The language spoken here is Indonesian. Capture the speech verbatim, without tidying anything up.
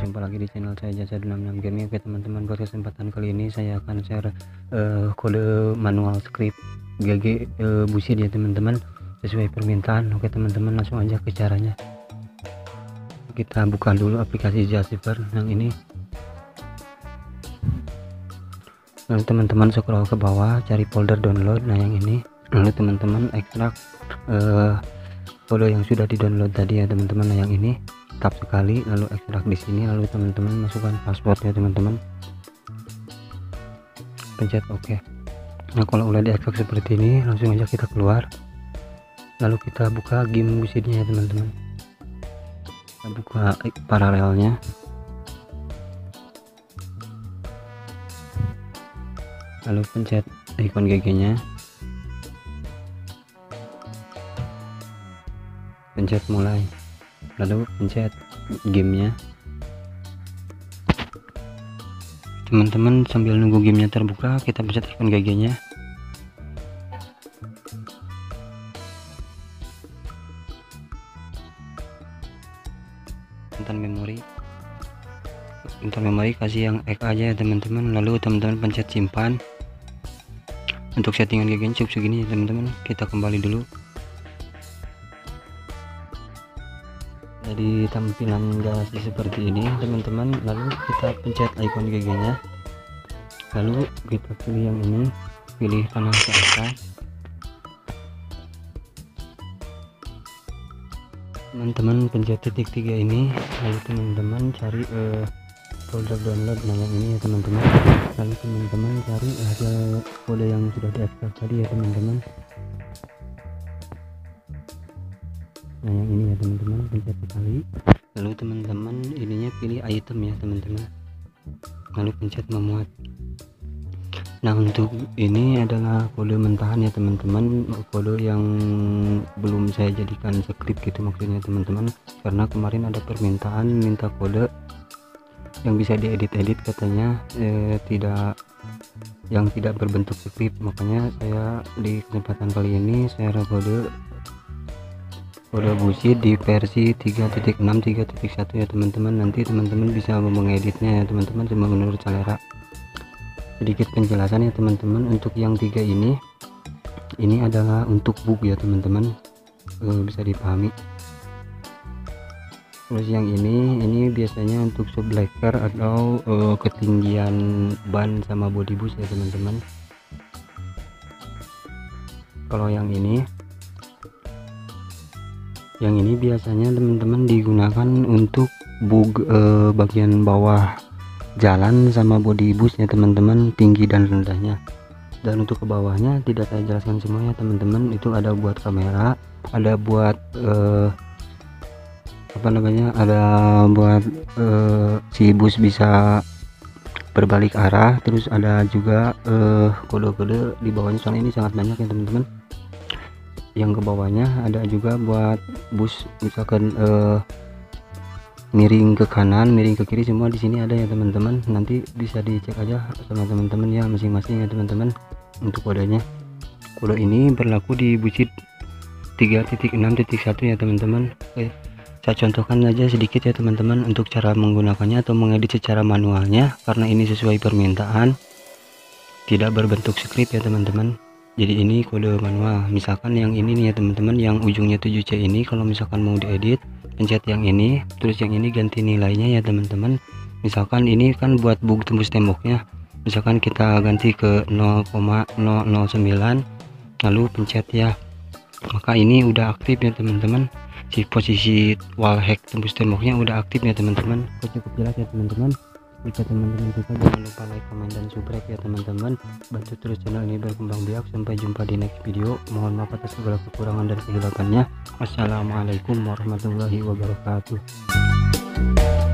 jumpa lagi di channel saya jasa dua enam enam Gaming. Oke teman-teman, buat kesempatan kali ini saya akan share uh, kode manual script G G uh, BUSSID ya teman-teman, sesuai permintaan. Oke teman-teman, langsung aja ke caranya. Kita buka dulu aplikasi Jasiper yang ini. Lalu teman-teman scroll ke bawah, cari folder download, nah yang ini. Lalu teman-teman ekstrak uh, kode yang sudah di download tadi ya teman-teman, nah yang ini. Tap sekali lalu ekstrak di sini, lalu teman-teman masukkan password ya teman-teman, pencet oke. Nah kalau udah diekstrak seperti ini, langsung aja kita keluar, lalu kita buka game bussidnya ya teman-teman. Kita buka paralelnya, lalu pencet ikon G G nya, pencet mulai, lalu pencet gamenya teman-teman. Sambil nunggu gamenya terbuka, kita pencet ikon G G nya, simpan memori, simpan memori, kasih yang X aja ya teman-teman. Lalu teman-teman pencet simpan. Untuk settingan G G nya cukup segini ya teman-teman, kita kembali dulu. Jadi tampilan G G seperti ini teman-teman, lalu kita pencet icon G G nya, lalu kita pilih yang ini, pilih panah ke atas teman-teman, pencet titik tiga ini, lalu teman-teman cari uh, folder download yang ini ya teman-teman. Lalu teman-teman cari hasil folder yang sudah diekstrak tadi ya teman-teman, nah yang ini ya teman-teman, pencet sekali. Lalu teman-teman ininya pilih item ya teman-teman, lalu pencet memuat. Nah untuk ini adalah kode mentahan ya teman-teman, kode yang belum saya jadikan script gitu maksudnya teman-teman, karena kemarin ada permintaan minta kode yang bisa diedit-edit katanya, eh, tidak yang tidak berbentuk script. Makanya saya di kesempatan kali ini saya kode kode BUSSID di versi tiga titik enam tiga titik satu ya teman-teman. Nanti teman-teman bisa mengeditnya ya teman-teman, cuma menurut selera. Sedikit penjelasan ya teman-teman, untuk yang tiga ini ini adalah untuk bug ya teman-teman, e, bisa dipahami. Terus yang ini ini biasanya untuk sublaker atau e, ketinggian ban sama body boost ya teman-teman. Kalau yang ini yang ini biasanya teman-teman digunakan untuk bug eh, bagian bawah jalan sama body boost ya teman-teman, tinggi dan rendahnya. Dan untuk ke bawahnya tidak saya jelaskan semuanya teman-teman, itu ada buat kamera, ada buat eh, apa namanya, ada buat eh, si bus bisa berbalik arah. Terus ada juga eh, kode-kode di bawahnya, soalnya ini sangat banyak ya teman-teman. Yang ke bawahnya ada juga buat bus, misalkan eh, miring ke kanan, miring ke kiri, semua di sini ada ya teman-teman. Nanti bisa dicek aja sama teman-teman ya masing-masing ya teman-teman. Untuk kodenya, kode ini berlaku di BUSSID tiga titik enam titik satu ya teman-teman. Oke, saya contohkan aja sedikit ya teman-teman untuk cara menggunakannya atau mengedit secara manualnya, karena ini sesuai permintaan, tidak berbentuk script ya teman-teman. Jadi ini kode manual. Misalkan yang ini nih ya teman-teman, yang ujungnya tujuh C ini, kalau misalkan mau diedit pencet yang ini, terus yang ini ganti nilainya ya teman-teman. Misalkan ini kan buat bug tembus temboknya, misalkan kita ganti ke nol koma nol nol sembilan lalu pencet ya, maka ini udah aktif ya teman-teman, si posisi wall hack tembus temboknya udah aktif ya teman-teman. Cukup jelas ya teman-teman. Jika teman-teman suka, jangan lupa like, comment, dan subscribe ya teman-teman. Bantu terus channel ini berkembang biak. Sampai jumpa di next video. Mohon maaf atas segala kekurangan dan kehilafannya. Wassalamualaikum warahmatullahi wabarakatuh.